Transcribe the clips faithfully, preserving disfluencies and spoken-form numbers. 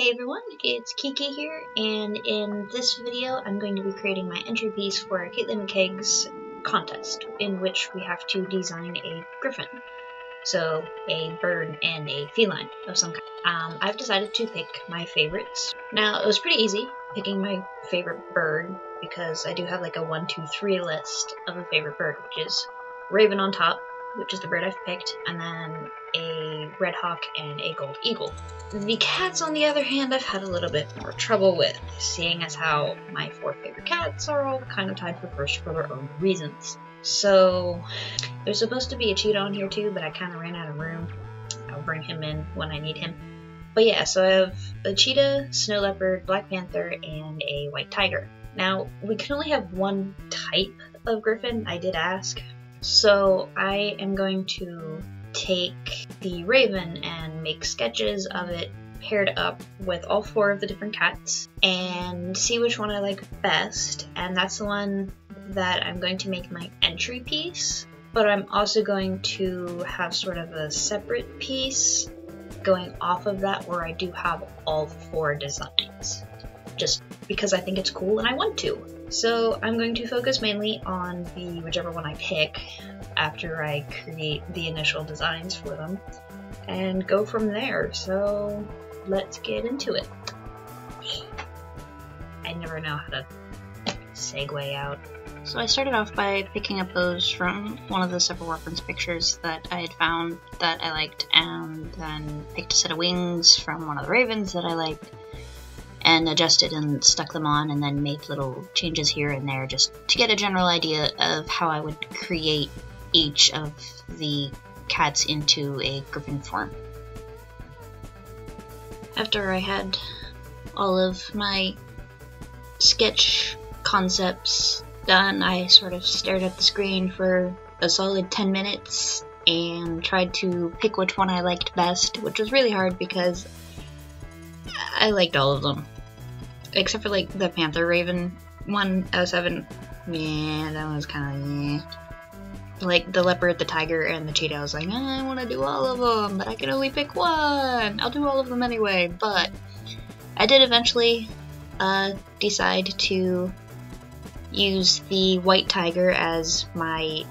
Hey everyone, it's Kiki here, and in this video I'm going to be creating my entry piece for Katelyn McCaigue's contest, in which we have to design a griffin, so a bird and a feline of some kind. Um, I've decided to pick my favorites. Now, it was pretty easy picking my favorite bird, because I do have like a one, two, three list of a favorite bird, which is raven on top, which is the bird I've picked, and then a red hawk and a gold eagle. The cats, on the other hand, I've had a little bit more trouble with, seeing as how my four favorite cats are all kind of tied for first for their own reasons. So there's supposed to be a cheetah on here too, but I kind of ran out of room. I'll bring him in when I need him. But yeah, so I have a cheetah, snow leopard, black panther, and a white tiger. Now, we can only have one type of griffin, I did ask. So I am going to take the raven and make sketches of it paired up with all four of the different cats and see which one I like best, and that's the one that I'm going to make my entry piece. But I'm also going to have sort of a separate piece going off of that where I do have all four designs, just because I think it's cool and I want to. So I'm going to focus mainly on the whichever one I pick after I create the initial designs for them and go from there. So let's get into it. I never know how to segue out. So I started off by picking a pose from one of the several reference pictures that I had found that I liked, and then picked a set of wings from one of the ravens that I liked, and adjusted and stuck them on, and then made little changes here and there just to get a general idea of how I would create each of the cats into a griffin form. After I had all of my sketch concepts done, I sort of stared at the screen for a solid ten minutes and tried to pick which one I liked best, which was really hard because I liked all of them, except for like the panther raven one out of seven. Yeah, that was kind of yeah. Like the leopard, the tiger, and the cheetah. I was like, I want to do all of them, but I can only pick one. I'll do all of them anyway. But I did eventually uh, decide to use the white tiger as my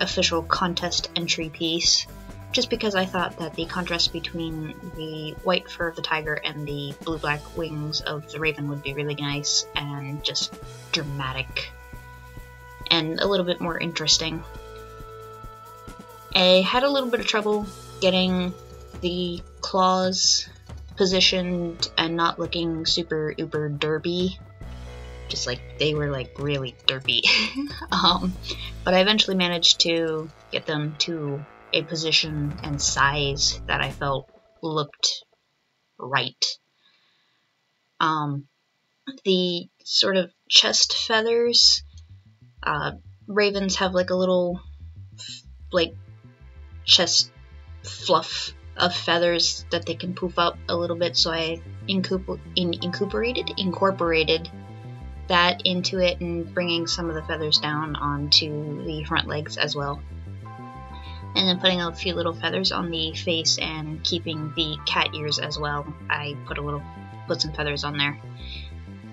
official contest entry piece, just because I thought that the contrast between the white fur of the tiger and the blue-black wings of the raven would be really nice and just dramatic and a little bit more interesting. I had a little bit of trouble getting the claws positioned and not looking super uber derby, just like they were like really derby. um, but I eventually managed to get them to a position and size that I felt looked right. Um, the sort of chest feathers, uh, ravens have like a little like chest fluff of feathers that they can poof up a little bit, so I incorpor in incorporated incorporated that into it, and bringing some of the feathers down onto the front legs as well. And then putting a few little feathers on the face and keeping the cat ears as well. I put a little, put some feathers on there.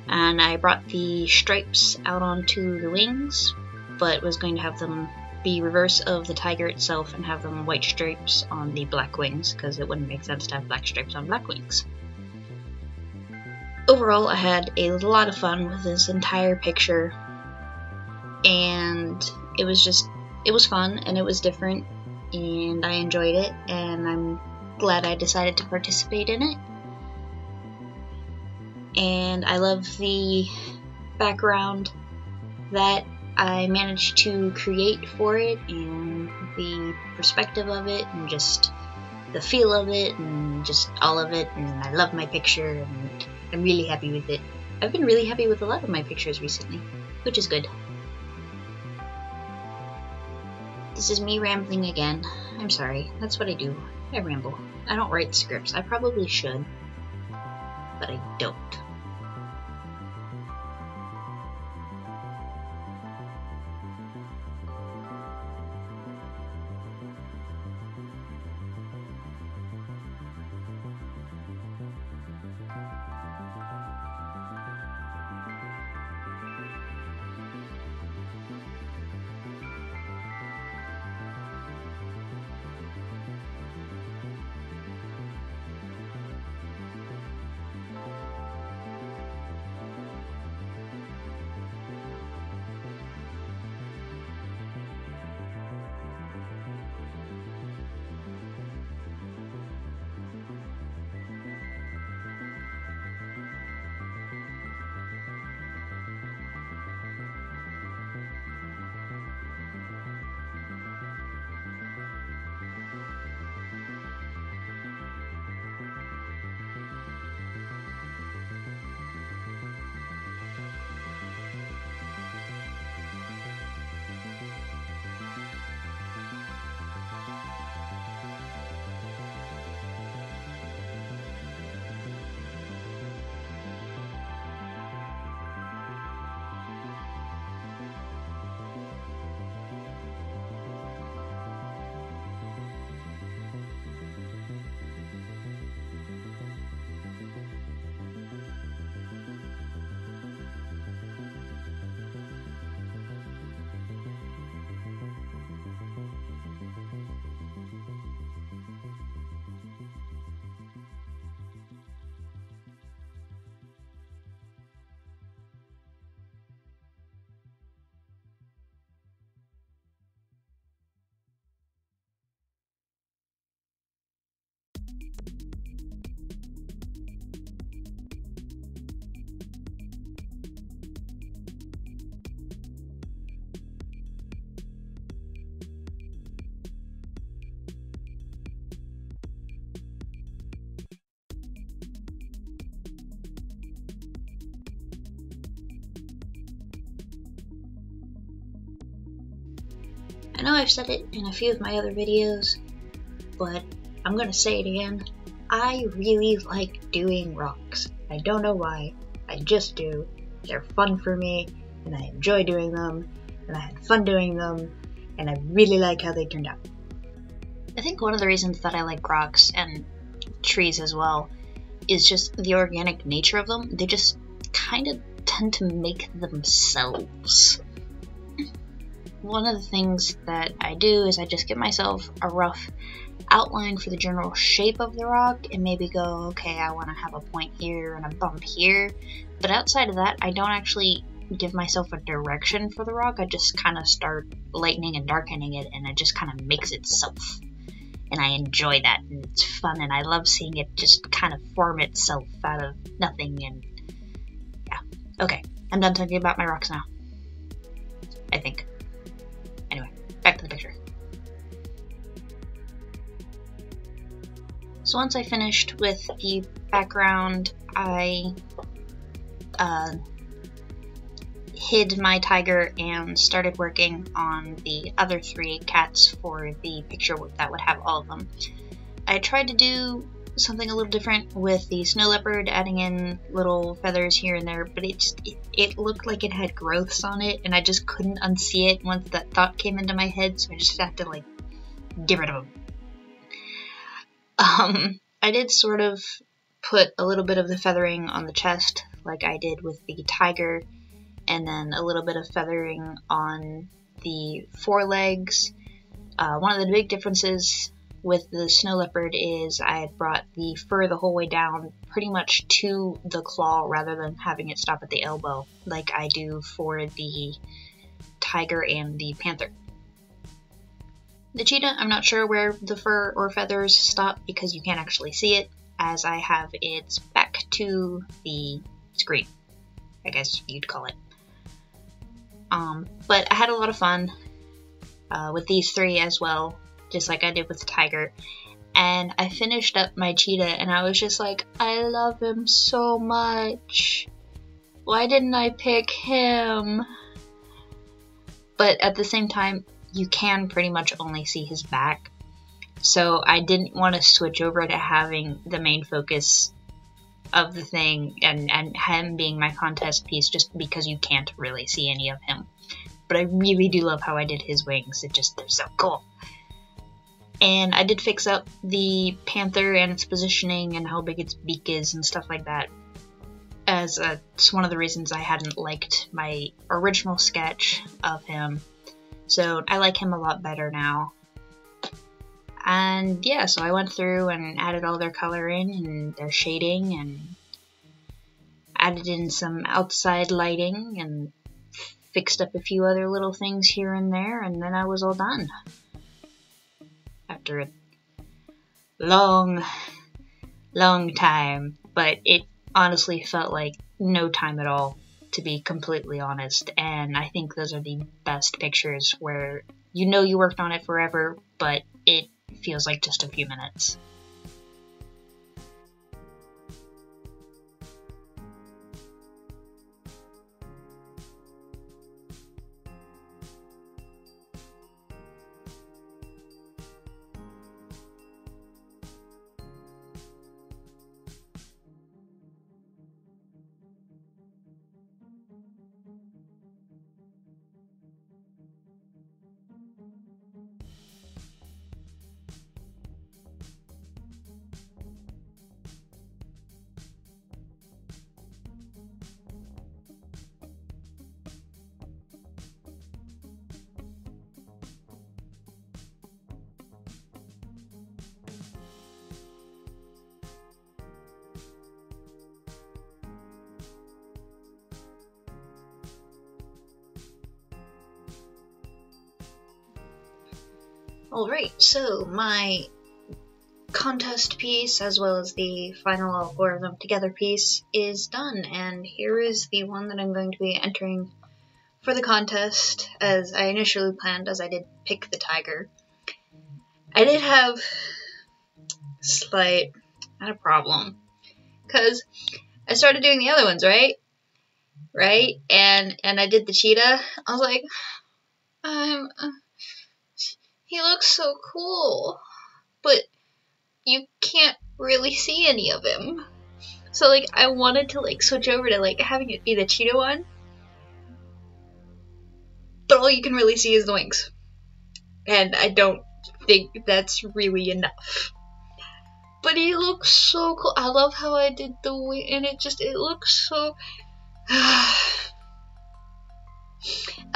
And I brought the stripes out onto the wings, but was going to have them be reverse of the tiger itself and have them white stripes on the black wings, because it wouldn't make sense to have black stripes on black wings. Overall, I had a lot of fun with this entire picture, and it was just, it was fun and it was different. And I enjoyed it, and I'm glad I decided to participate in it. And I love the background that I managed to create for it, and the perspective of it, and just the feel of it, and just all of it. And I love my picture, and I'm really happy with it. I've been really happy with a lot of my pictures recently, which is good. This is me rambling again. I'm sorry, that's what I do. I ramble. I don't write scripts. I probably should, but I don't. know I've said it in a few of my other videos, but I'm gonna say it again. I really like doing rocks. I don't know why, I just do. They're fun for me, and I enjoy doing them, and I had fun doing them, and I really like how they turned out. I think one of the reasons that I like rocks, and trees as well, is just the organic nature of them. They just kind of tend to make themselves. One of the things that I do is I just get myself a rough outline for the general shape of the rock and maybe go, okay, I want to have a point here and a bump here. But outside of that, I don't actually give myself a direction for the rock. I just kind of start lightening and darkening it, and it just kind of makes itself. And I enjoy that, and it's fun, and I love seeing it just kind of form itself out of nothing. And yeah, okay, I'm done talking about my rocks now, I think. Back to the picture. So once I finished with the background, I uh, hid my tiger and started working on the other three cats for the picture that would have all of them. I tried to do something a little different with the snow leopard, adding in little feathers here and there, but it, just, it it looked like it had growths on it, and I just couldn't unsee it once that thought came into my head, so I just had to, like, get rid of them. Um, I did sort of put a little bit of the feathering on the chest, like I did with the tiger, and then a little bit of feathering on the forelegs. Uh, one of the big differences with the snow leopard is I had brought the fur the whole way down pretty much to the claw rather than having it stop at the elbow like I do for the tiger and the panther. The cheetah, I'm not sure where the fur or feathers stop because you can't actually see it, as I have its back to the screen, I guess you'd call it. Um, but I had a lot of fun uh, with these three as well, just like I did with the tiger. And I finished up my cheetah and I was just like, I love him so much. Why didn't I pick him? But at the same time, you can pretty much only see his back. So I didn't want to switch over to having the main focus of the thing and, and him being my contest piece, just because you can't really see any of him. But I really do love how I did his wings. It just, they're so cool. And I did fix up the panther and its positioning and how big its beak is and stuff like that, as a, it's one of the reasons I hadn't liked my original sketch of him. So I like him a lot better now. And yeah, so I went through and added all their color in and their shading and added in some outside lighting and fixed up a few other little things here and there, and then I was all done. After a long, long time, but it honestly felt like no time at all, to be completely honest, and I think those are the best pictures where you know you worked on it forever, but it feels like just a few minutes. Alright, so my contest piece, as well as the final all four of them together piece, is done, and here is the one that I'm going to be entering for the contest, as I initially planned, as I did pick the tiger. I did have slight, not a problem, because I started doing the other ones, right? Right? And, and I did the cheetah. I was like, I'm... He looks so cool, but you can't really see any of him. So like I wanted to like switch over to like having it be the cheetah one, but all you can really see is the wings, and I don't think that's really enough. But he looks so cool. I love how I did the wing, and it just it looks so. I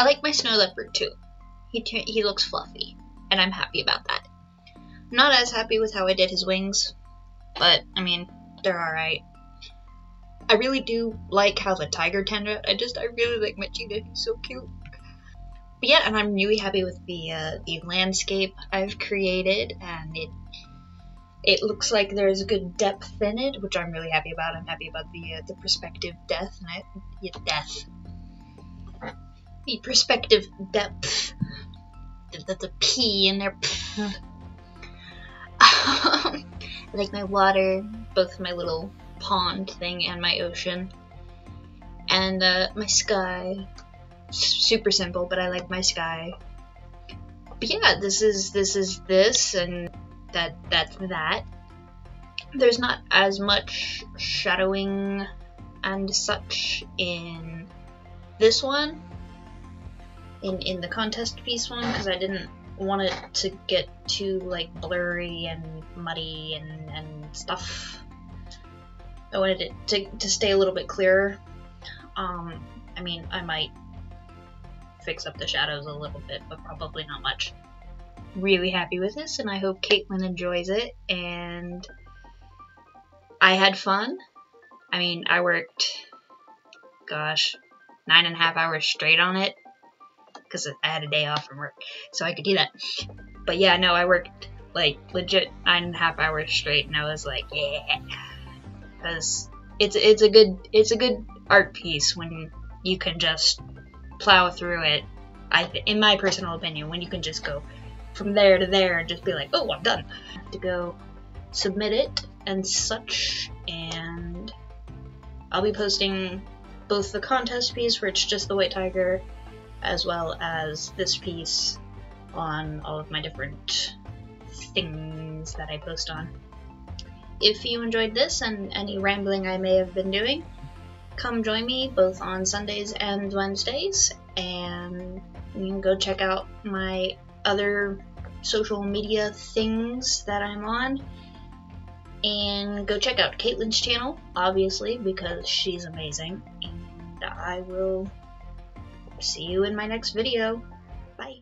like my snow leopard too. He he looks fluffy, and I'm happy about that. I'm not as happy with how I did his wings, but I mean they're all right. I really do like how the tiger turned out. I just I really like my cheetah. He's so cute. But yeah, and I'm really happy with the uh, the landscape I've created, and it it looks like there's good depth in it, which I'm really happy about. I'm happy about the uh, the perspective depth and I, yeah, death. The perspective depth. That's a P in there. um, I like my water, both my little pond thing and my ocean, and uh, my sky. Super simple, but I like my sky. But yeah, this is this is this, and that that's that. There's not as much shadowing and such in this one, in in the contest piece one, because I didn't want it to get too like blurry and muddy and and stuff. I wanted it to to stay a little bit clearer. Um, I mean, I might fix up the shadows a little bit, but probably not much. Really happy with this, and I hope Katelyn enjoys it, and I had fun. I mean, I worked, gosh, nine and a half hours straight on it, because I had a day off from work, so I could do that. But yeah, no, I worked, like, legit nine and a half hours straight, and I was like, yeah, because it's, it's a good, it's a good art piece when you can just plow through it. I th in my personal opinion, when you can just go from there to there and just be like, oh, I'm done. I have to go submit it and such, and I'll be posting both the contest piece, where it's just the white tiger, as well as this piece on all of my different things that I post on. If you enjoyed this and any rambling I may have been doing, come join me both on Sundays and Wednesdays, and you can go check out my other social media things that I'm on, and go check out Katelyn's channel, obviously, because she's amazing, and I will see you in my next video. Bye!